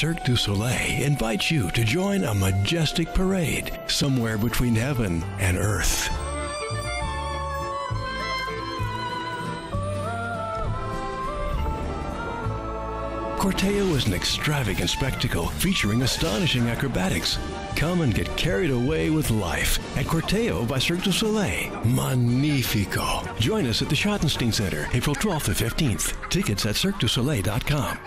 Cirque du Soleil invites you to join a majestic parade somewhere between heaven and earth. Corteo is an extravagant spectacle featuring astonishing acrobatics. Come and get carried away with life at Corteo by Cirque du Soleil. Magnifico. Join us at the Schottenstein Center, April 12th to 15th. Tickets at cirquedusoleil.com.